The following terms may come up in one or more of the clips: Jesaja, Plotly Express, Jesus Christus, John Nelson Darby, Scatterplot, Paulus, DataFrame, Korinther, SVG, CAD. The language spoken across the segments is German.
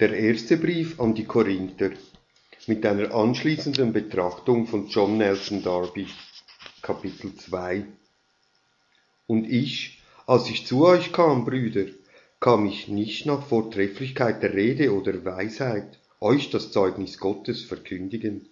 Der erste Brief an die Korinther mit einer anschließenden Betrachtung von John Nelson Darby, Kapitel 2. Und ich, als ich zu euch kam, Brüder, kam ich nicht nach Vortrefflichkeit der Rede oder Weisheit, euch das Zeugnis Gottes verkündigen.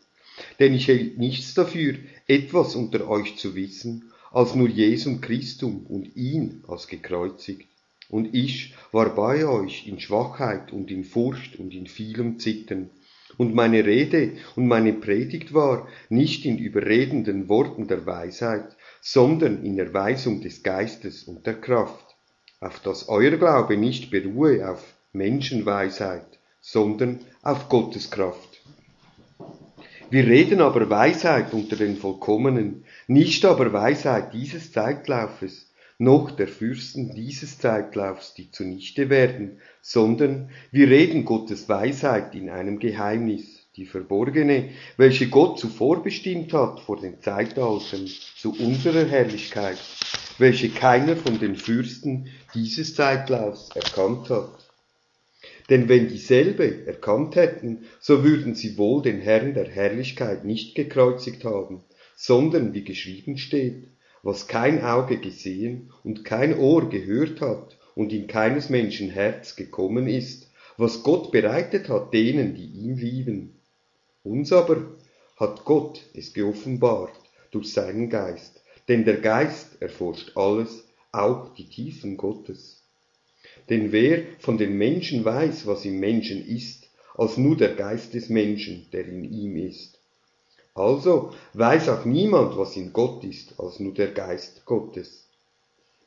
Denn ich hielt nichts dafür, etwas unter euch zu wissen, als nur Jesum Christum und ihn als gekreuzigt. Und ich war bei euch in Schwachheit und in Furcht und in vielem Zittern. Und meine Rede und meine Predigt war nicht in überredenden Worten der Weisheit, sondern in Erweisung des Geistes und der Kraft, auf dass euer Glaube nicht beruhe auf Menschenweisheit, sondern auf Gottes Kraft. Wir reden aber Weisheit unter den Vollkommenen, nicht aber Weisheit dieses Zeitlaufes, noch der Fürsten dieses Zeitlaufs, die zunichte werden, sondern wir reden Gottes Weisheit in einem Geheimnis, die verborgene, welche Gott zuvor bestimmt hat vor den Zeitaltern zu unserer Herrlichkeit, welche keiner von den Fürsten dieses Zeitlaufs erkannt hat. Denn wenn dieselbe erkannt hätten, so würden sie wohl den Herrn der Herrlichkeit nicht gekreuzigt haben, sondern, wie geschrieben steht, was kein Auge gesehen und kein Ohr gehört hat und in keines Menschen Herz gekommen ist, was Gott bereitet hat denen, die ihn lieben. Uns aber hat Gott es geoffenbart durch seinen Geist, denn der Geist erforscht alles, auch die Tiefen Gottes. Denn wer von den Menschen weiß, was im Menschen ist, als nur der Geist des Menschen, der in ihm ist. Also weiß auch niemand, was in Gott ist, als nur der Geist Gottes.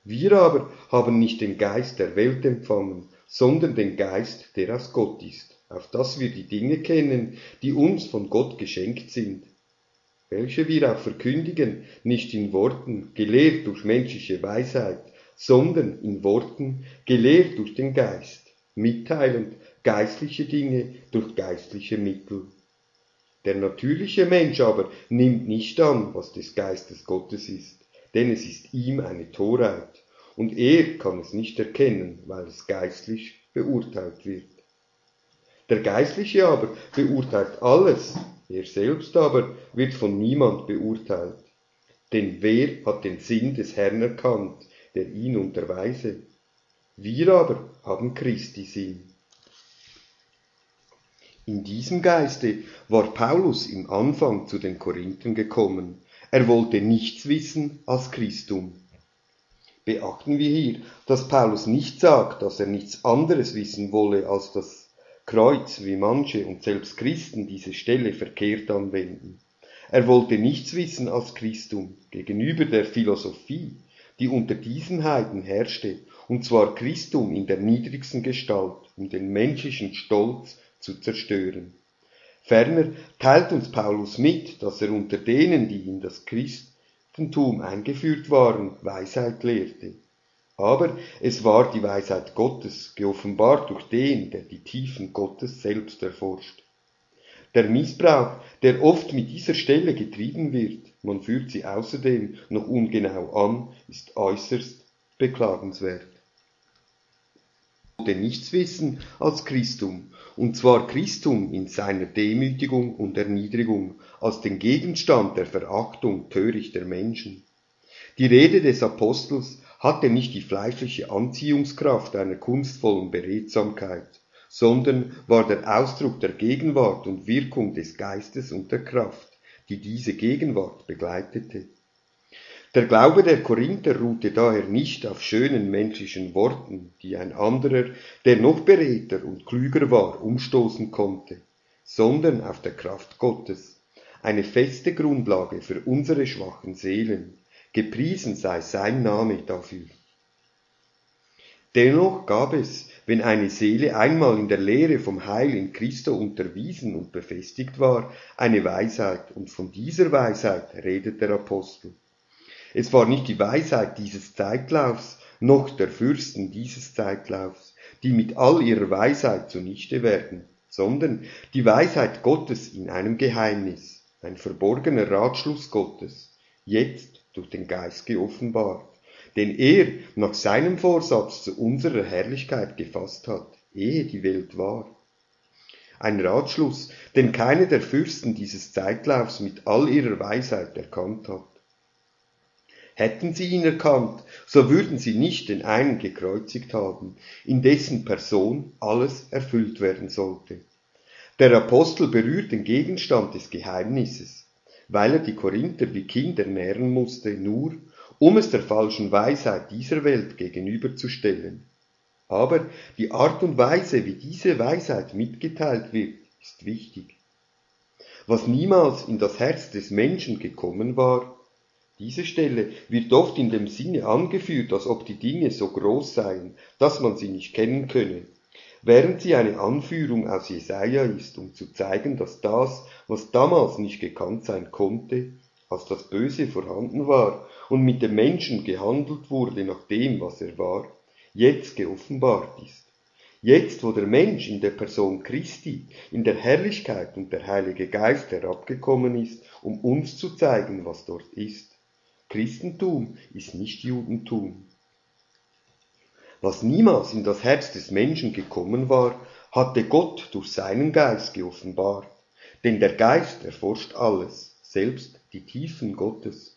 Wir aber haben nicht den Geist der Welt empfangen, sondern den Geist, der aus Gott ist, auf dass wir die Dinge kennen, die uns von Gott geschenkt sind, welche wir auch verkündigen, nicht in Worten, gelehrt durch menschliche Weisheit, sondern in Worten, gelehrt durch den Geist, mitteilend geistliche Dinge durch geistliche Mittel. Der natürliche Mensch aber nimmt nicht an, was des Geistes Gottes ist, denn es ist ihm eine Torheit, und er kann es nicht erkennen, weil es geistlich beurteilt wird. Der Geistliche aber beurteilt alles, er selbst aber wird von niemand beurteilt. Denn wer hat den Sinn des Herrn erkannt, der ihn unterweise? Wir aber haben Christi Sinn. In diesem Geiste war Paulus im Anfang zu den Korinthern gekommen. Er wollte nichts wissen als Christum. Beachten wir hier, dass Paulus nicht sagt, dass er nichts anderes wissen wolle als das Kreuz, wie manche und selbst Christen diese Stelle verkehrt anwenden. Er wollte nichts wissen als Christum gegenüber der Philosophie, die unter diesen Heiden herrschte, und zwar Christum in der niedrigsten Gestalt, um den menschlichen Stolz zu zerstören. Ferner teilt uns Paulus mit, dass er unter denen, die in das Christentum eingeführt waren, Weisheit lehrte. Aber es war die Weisheit Gottes, geoffenbart durch den, der die Tiefen Gottes selbst erforscht. Der Missbrauch, der oft mit dieser Stelle getrieben wird, man führt sie außerdem noch ungenau an, ist äußerst beklagenswert. Nichts wissen als Christum, und zwar Christum in seiner Demütigung und Erniedrigung, als den Gegenstand der Verachtung törichter Menschen. Die Rede des Apostels hatte nicht die fleischliche Anziehungskraft einer kunstvollen Beredsamkeit, sondern war der Ausdruck der Gegenwart und Wirkung des Geistes und der Kraft, die diese Gegenwart begleitete. Der Glaube der Korinther ruhte daher nicht auf schönen menschlichen Worten, die ein anderer, der noch beredter und klüger war, umstoßen konnte, sondern auf der Kraft Gottes, eine feste Grundlage für unsere schwachen Seelen. Gepriesen sei sein Name dafür. Dennoch gab es, wenn eine Seele einmal in der Lehre vom Heil in Christo unterwiesen und befestigt war, eine Weisheit, und von dieser Weisheit redet der Apostel. Es war nicht die Weisheit dieses Zeitlaufs, noch der Fürsten dieses Zeitlaufs, die mit all ihrer Weisheit zunichte werden, sondern die Weisheit Gottes in einem Geheimnis, ein verborgener Ratschluss Gottes, jetzt durch den Geist geoffenbart, den er nach seinem Vorsatz zu unserer Herrlichkeit gefasst hat, ehe die Welt war. ein Ratschluss, den keiner der Fürsten dieses Zeitlaufs mit all ihrer Weisheit erkannt hat. Hätten sie ihn erkannt, so würden sie nicht den einen gekreuzigt haben, in dessen Person alles erfüllt werden sollte. Der Apostel berührt den Gegenstand des Geheimnisses, weil er die Korinther wie Kinder nähren musste, nur um es der falschen Weisheit dieser Welt gegenüberzustellen. Aber die Art und Weise, wie diese Weisheit mitgeteilt wird, ist wichtig. Was niemals in das Herz des Menschen gekommen war, diese Stelle wird oft in dem Sinne angeführt, als ob die Dinge so groß seien, dass man sie nicht kennen könne, während sie eine Anführung aus Jesaja ist, um zu zeigen, dass das, was damals nicht gekannt sein konnte, als das Böse vorhanden war und mit dem Menschen gehandelt wurde nach dem, was er war, jetzt geoffenbart ist. Jetzt, wo der Mensch in der Person Christi, in der Herrlichkeit und der Heilige Geist herabgekommen ist, um uns zu zeigen, was dort ist. Christentum ist nicht Judentum. Was niemals in das Herz des Menschen gekommen war, hatte Gott durch seinen Geist geoffenbart. Denn der Geist erforscht alles, selbst die Tiefen Gottes.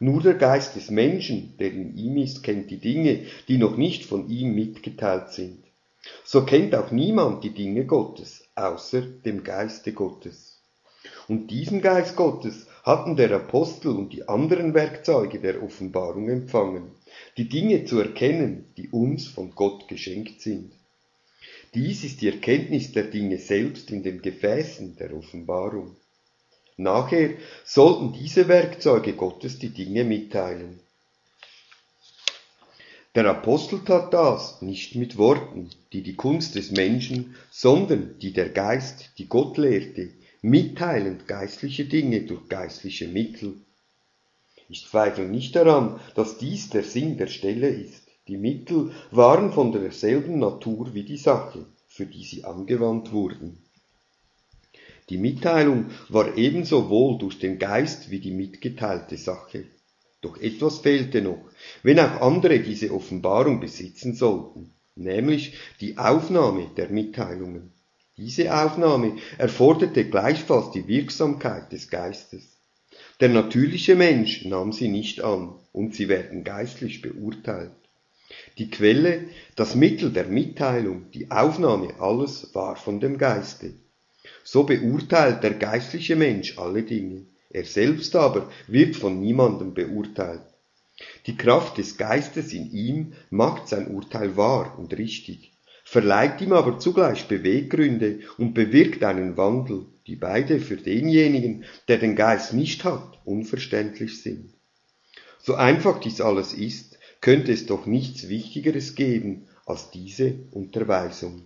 Nur der Geist des Menschen, der in ihm ist, kennt die Dinge, die noch nicht von ihm mitgeteilt sind. So kennt auch niemand die Dinge Gottes, außer dem Geiste Gottes. Und diesen Geist Gottes hatten der Apostel und die anderen Werkzeuge der Offenbarung empfangen, die Dinge zu erkennen, die uns von Gott geschenkt sind. Dies ist die Erkenntnis der Dinge selbst in den Gefäßen der Offenbarung. Nachher sollten diese Werkzeuge Gottes die Dinge mitteilen. Der Apostel tat das nicht mit Worten, die Kunst des Menschen, sondern die der Geist, die Gott lehrte, mitteilend geistliche Dinge durch geistliche Mittel. Ich zweifle nicht daran, dass dies der Sinn der Stelle ist. Die Mittel waren von derselben Natur wie die Sache, für die sie angewandt wurden. Die Mitteilung war ebenso wohl durch den Geist wie die mitgeteilte Sache. Doch etwas fehlte noch, wenn auch andere diese Offenbarung besitzen sollten, nämlich die Aufnahme der Mitteilungen. Diese Aufnahme erforderte gleichfalls die Wirksamkeit des Geistes. Der natürliche Mensch nahm sie nicht an und sie werden geistlich beurteilt. Die Quelle, das Mittel der Mitteilung, die Aufnahme, alles war von dem Geiste. So beurteilt der geistliche Mensch alle Dinge. Er selbst aber wird von niemandem beurteilt. Die Kraft des Geistes in ihm macht sein Urteil wahr und richtig, verleiht ihm aber zugleich Beweggründe und bewirkt einen Wandel, die beide für denjenigen, der den Geist nicht hat, unverständlich sind. So einfach dies alles ist, könnte es doch nichts Wichtigeres geben als diese Unterweisung.